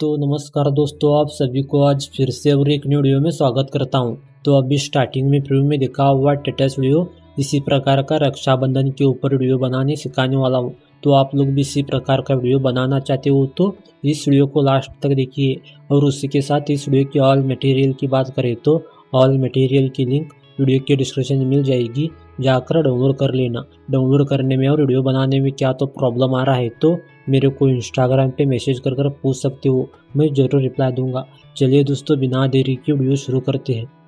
तो नमस्कार दोस्तों, आप सभी को आज फिर से और एक न्यू वीडियो में स्वागत करता हूं। तो अभी स्टार्टिंग में प्रीव्यू में देखा हुआ लेटेस्ट वीडियो इसी प्रकार का रक्षाबंधन के ऊपर वीडियो बनाने सिखाने वाला हूं। तो आप लोग भी इसी प्रकार का वीडियो बनाना चाहते हो तो इस वीडियो को लास्ट तक देखिए। और उसी के साथ इस वीडियो के ऑल मटेरियल की बात करें तो ऑल मटेरियल की लिंक वीडियो के डिस्क्रिप्शन में मिल जाएगी, जाकर डाउनलोड कर लेना। डाउनलोड करने में और वीडियो बनाने में क्या तो प्रॉब्लम आ रहा है तो मेरे को इंस्टाग्राम पे मैसेज कर पूछ सकते हो, मैं ज़रूर रिप्लाई दूंगा। चलिए दोस्तों, बिना देरी के वीडियो शुरू करते हैं।